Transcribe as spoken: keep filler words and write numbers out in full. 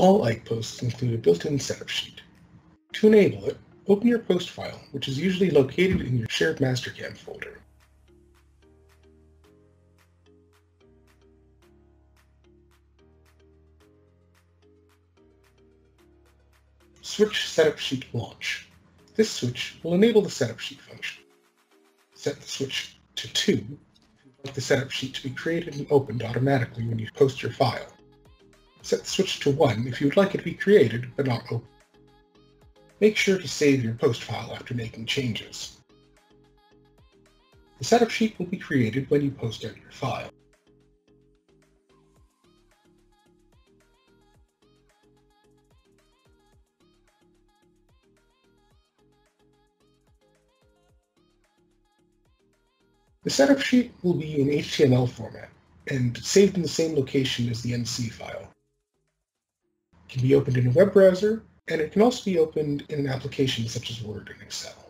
All Ike posts include a built-in setup sheet. To enable it, open your post file, which is usually located in your shared Mastercam folder. Switch Setup Sheet Launch. This switch will enable the setup sheet function. Set the switch to two to let the setup sheet to be created and opened automatically when you post your file. Set the switch to one if you would like it to be created but not opened. Make sure to save your post file after making changes. The setup sheet will be created when you post out your file. The setup sheet will be in H T M L format and saved in the same location as the N C file. It can be opened in a web browser, and it can also be opened in an application such as Word and Excel.